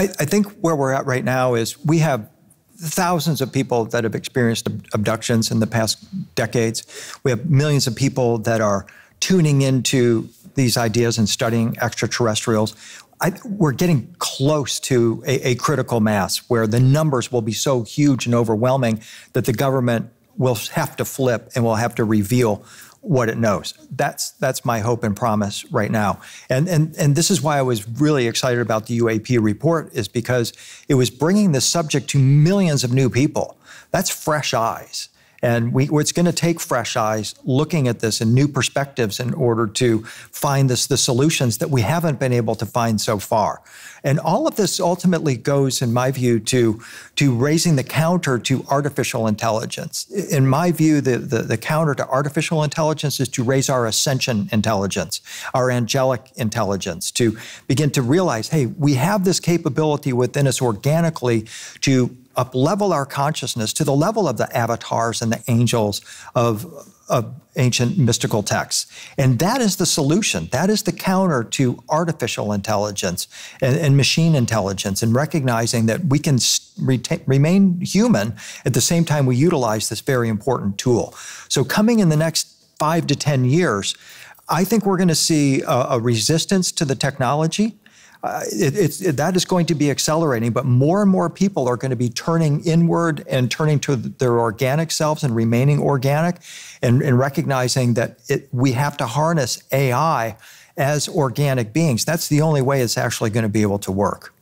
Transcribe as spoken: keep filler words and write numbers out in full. I, I think where we're at right now is we have thousands of people that have experienced abductions in the past decades. We have millions of people that are tuning into these ideas and studying extraterrestrials. I, we're getting close to a, a critical mass where the numbers will be so huge and overwhelming that the government will have to flip and will have to reveal what it knows. That's, that's my hope and promise right now. And, and, and this is why I was really excited about the U A P report, is because it was bringing the subject to millions of new people. That's fresh eyes. And we, it's going to take fresh eyes looking at this and new perspectives in order to find this, the solutions that we haven't been able to find so far. And all of this ultimately goes, in my view, to, to raising the counter to artificial intelligence. In my view, the, the, the counter to artificial intelligence is to raise our ascension intelligence, our angelic intelligence, to begin to realize, hey, we have this capability within us organically to up-level our consciousness to the level of the avatars and the angels of, of ancient mystical texts. And that is the solution. That is the counter to artificial intelligence and, and machine intelligence, and recognizing that we can retain, remain human at the same time we utilize this very important tool. So coming in the next five to ten years, I think we're going to see a, a resistance to the technology. Uh, it, it's, it, that is going to be accelerating, but more and more people are going to be turning inward and turning to their organic selves and remaining organic, and, and recognizing that it, we have to harness A I as organic beings. That's the only way it's actually going to be able to work.